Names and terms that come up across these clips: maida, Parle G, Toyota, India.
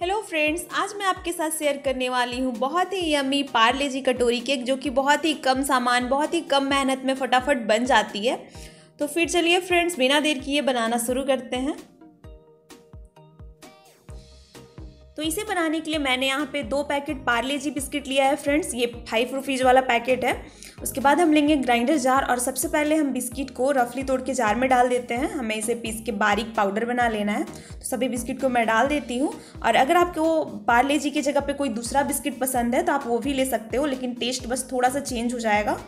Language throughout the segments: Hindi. हेलो फ्रेंड्स, आज मैं आपके साथ शेयर करने वाली हूँ बहुत ही यम्मी पार्ले जी कटोरी केक, जो कि बहुत ही कम सामान, बहुत ही कम मेहनत में फटाफट बन जाती है। तो फिर चलिए फ्रेंड्स, बिना देर किए बनाना शुरू करते हैं। तो इसे बनाने के लिए मैंने यहाँ पे 2 पैकेट पार्ले जी बिस्किट लिया है फ्रेंड्स। ये 5 रुपीज़ वाला पैकेट है। उसके बाद हम लेंगे ग्राइंडर जार और सबसे पहले हम बिस्किट को रफली तोड़ के जार में डाल देते हैं। हमें इसे पीस के बारीक पाउडर बना लेना है। तो सभी बिस्किट को मैं डाल देती हूँ और अगर आपको पार्ले जी की जगह पे कोई दूसरा बिस्किट पसंद है तो आप वो भी ले सकते हो, लेकिन टेस्ट बस थोड़ा सा चेंज हो जाएगा।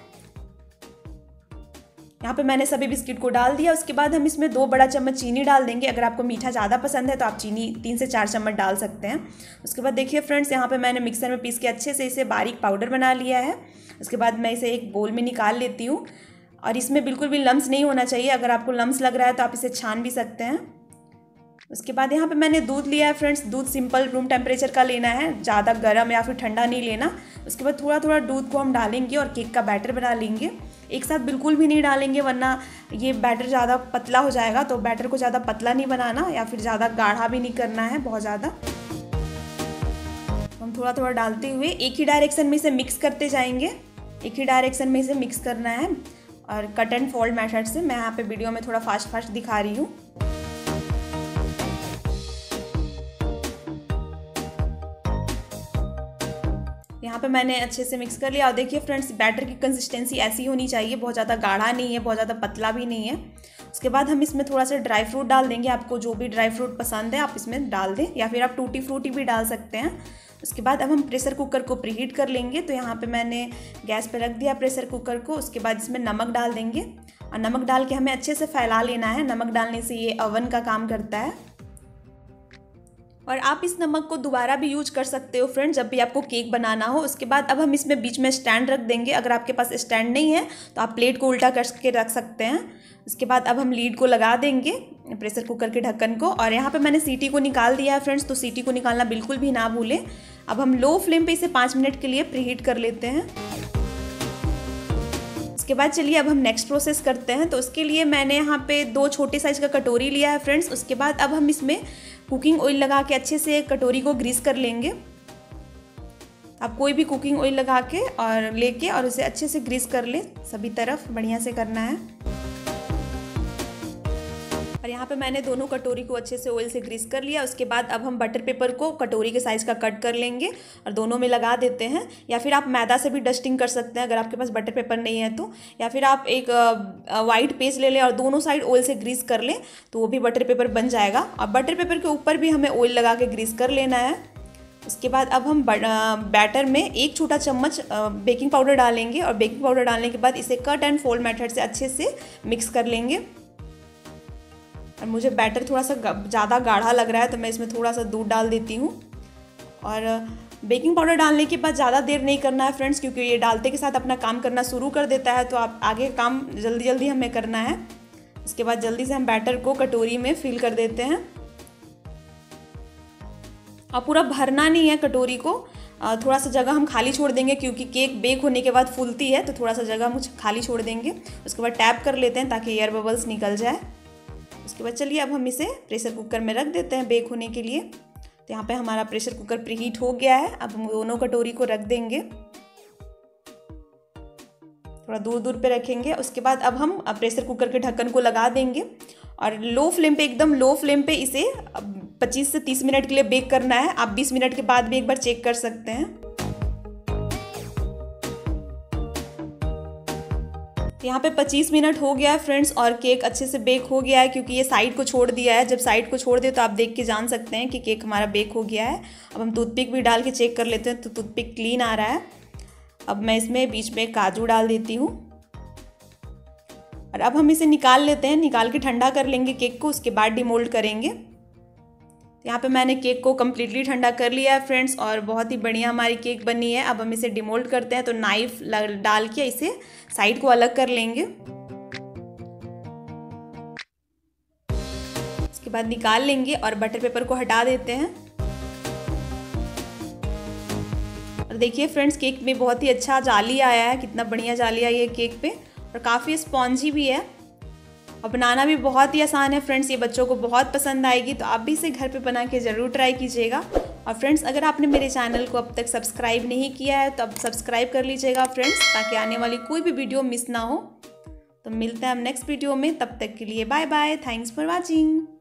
यहाँ पे मैंने सभी बिस्किट को डाल दिया। उसके बाद हम इसमें 2 बड़ा चम्मच चीनी डाल देंगे। अगर आपको मीठा ज़्यादा पसंद है तो आप चीनी 3 से 4 चम्मच डाल सकते हैं। उसके बाद देखिए फ्रेंड्स, यहाँ पे मैंने मिक्सर में पीस के अच्छे से इसे बारीक पाउडर बना लिया है। उसके बाद मैं इसे एक बोल में निकाल लेती हूँ और इसमें बिल्कुल भी लम्स नहीं होना चाहिए। अगर आपको लम्स लग रहा है तो आप इसे छान भी सकते हैं। उसके बाद यहाँ पे मैंने दूध लिया है फ्रेंड्स। दूध सिंपल रूम टेम्परेचर का लेना है, ज़्यादा गर्म या फिर ठंडा नहीं लेना। उसके बाद थोड़ा थोड़ा दूध को हम डालेंगे और केक का बैटर बना लेंगे। एक साथ बिल्कुल भी नहीं डालेंगे वरना ये बैटर ज़्यादा पतला हो जाएगा। तो बैटर को ज़्यादा पतला नहीं बनाना या फिर ज़्यादा गाढ़ा भी नहीं करना है बहुत ज़्यादा। हम थोड़ा थोड़ा डालते हुए एक ही डायरेक्शन में इसे मिक्स करते जाएंगे। एक ही डायरेक्शन में इसे मिक्स करना है और कट एंड फोल्ड मेथड से। मैं यहाँ पे वीडियो में थोड़ा फास्ट दिखा रही हूँ। यहाँ पे मैंने अच्छे से मिक्स कर लिया और देखिए फ्रेंड्स, बैटर की कंसिस्टेंसी ऐसी होनी चाहिए, बहुत ज़्यादा गाढ़ा नहीं है, बहुत ज़्यादा पतला भी नहीं है। उसके बाद हम इसमें थोड़ा सा ड्राई फ्रूट डाल देंगे। आपको जो भी ड्राई फ्रूट पसंद है आप इसमें डाल दें या फिर आप टूटी फ्रूटी भी डाल सकते हैं। उसके बाद अब हम प्रेशर कुकर को प्रीहीट कर लेंगे। तो यहाँ पे मैंने गैस पे रख दिया प्रेशर कुकर को। उसके बाद इसमें नमक डाल देंगे और नमक डाल के हमें अच्छे से फैला लेना है। नमक डालने से ये अवन का काम करता है और आप इस नमक को दोबारा भी यूज कर सकते हो फ्रेंड्स, जब भी आपको केक बनाना हो। उसके बाद अब हम इसमें बीच में स्टैंड रख देंगे। अगर आपके पास स्टैंड नहीं है तो आप प्लेट को उल्टा करके रख सकते हैं। उसके बाद अब हम लीड को लगा देंगे प्रेशर कुकर के ढक्कन को और यहाँ पे मैंने सीटी को निकाल दिया है फ्रेंड्स। तो सीटी को निकालना बिल्कुल भी ना भूलें। अब हम लो फ्लेम पर इसे 5 मिनट के लिए प्रीहीट कर लेते हैं। उसके बाद चलिए अब हम नेक्स्ट प्रोसेस करते हैं। तो उसके लिए मैंने यहाँ पे 2 छोटे साइज़ का कटोरी लिया है फ्रेंड्स। उसके बाद अब हम इसमें कुकिंग ऑयल लगा के अच्छे से कटोरी को ग्रीस कर लेंगे। आप कोई भी कुकिंग ऑयल लगा के और लेके और उसे अच्छे से ग्रीस कर लें, सभी तरफ बढ़िया से करना है। और यहाँ पे मैंने दोनों कटोरी को अच्छे से ऑयल से ग्रीस कर लिया। उसके बाद अब हम बटर पेपर को कटोरी के साइज़ का कट कर लेंगे और दोनों में लगा देते हैं। या फिर आप मैदा से भी डस्टिंग कर सकते हैं अगर आपके पास बटर पेपर नहीं है तो, या फिर आप एक वाइट पेज ले लें और दोनों साइड ऑयल से ग्रीस कर लें तो वो भी बटर पेपर बन जाएगा। और बटर पेपर के ऊपर भी हमें ऑयल लगा के ग्रीस कर लेना है। उसके बाद अब हम बैटर में 1 छोटा चम्मच बेकिंग पाउडर डालेंगे और बेकिंग पाउडर डालने के बाद इसे कट एंड फोल्ड मेथड से अच्छे से मिक्स कर लेंगे। और मुझे बैटर थोड़ा सा ज़्यादा गाढ़ा लग रहा है तो मैं इसमें थोड़ा सा दूध डाल देती हूँ। और बेकिंग पाउडर डालने के बाद ज़्यादा देर नहीं करना है फ्रेंड्स, क्योंकि ये डालते के साथ अपना काम करना शुरू कर देता है। तो आप आगे काम जल्दी जल्दी हमें करना है। उसके बाद जल्दी से हम बैटर को कटोरी में फिल कर देते हैं और पूरा भरना नहीं है कटोरी को, थोड़ा सा जगह हम खाली छोड़ देंगे क्योंकि केक बेक होने के बाद फूलती है तो थोड़ा सा जगह हम खाली छोड़ देंगे। उसके बाद टैप कर लेते हैं ताकि एयर बबल्स निकल जाए। उसके बाद चलिए अब हम इसे प्रेशर कुकर में रख देते हैं बेक होने के लिए। तो यहाँ पे हमारा प्रेशर कुकर प्रीहीट हो गया है। अब हम दोनों कटोरी को रख देंगे, थोड़ा दूर दूर पे रखेंगे। उसके बाद अब हम प्रेशर कुकर के ढक्कन को लगा देंगे और लो फ्लेम पे, एकदम लो फ्लेम पे इसे 25 से 30 मिनट के लिए बेक करना है। आप 20 मिनट के बाद भी एक बार चेक कर सकते हैं। यहाँ पे 25 मिनट हो गया है फ्रेंड्स और केक अच्छे से बेक हो गया है क्योंकि ये साइड को छोड़ दिया है। जब साइड को छोड़ दे तो आप देख के जान सकते हैं कि केक हमारा बेक हो गया है। अब हम टूथपिक भी डाल के चेक कर लेते हैं तो टूथपिक क्लीन आ रहा है। अब मैं इसमें बीच में काजू डाल देती हूँ और अब हम इसे निकाल लेते हैं। निकाल के ठंडा कर लेंगे केक को, उसके बाद डिमोल्ड करेंगे। यहाँ पे मैंने केक को कम्प्लीटली ठंडा कर लिया है फ्रेंड्स और बहुत ही बढ़िया हमारी केक बनी है। अब हम इसे डिमोल्ड करते हैं। तो नाइफ डाल के इसे साइड को अलग कर लेंगे। इसके बाद निकाल लेंगे और बटर पेपर को हटा देते हैं। और देखिए फ्रेंड्स, केक में बहुत ही अच्छा जाली आया है। कितना बढ़िया जाली आई है केक पे और काफ़ी स्पॉन्जी भी है और बनाना भी बहुत ही आसान है फ्रेंड्स। ये बच्चों को बहुत पसंद आएगी तो आप भी इसे घर पे बना के ज़रूर ट्राई कीजिएगा। और फ्रेंड्स अगर आपने मेरे चैनल को अब तक सब्सक्राइब नहीं किया है तो अब सब्सक्राइब कर लीजिएगा फ्रेंड्स, ताकि आने वाली कोई भी वीडियो मिस ना हो। तो मिलते हैं हम नेक्स्ट वीडियो में, तब तक के लिए bye bye, thanks for watching.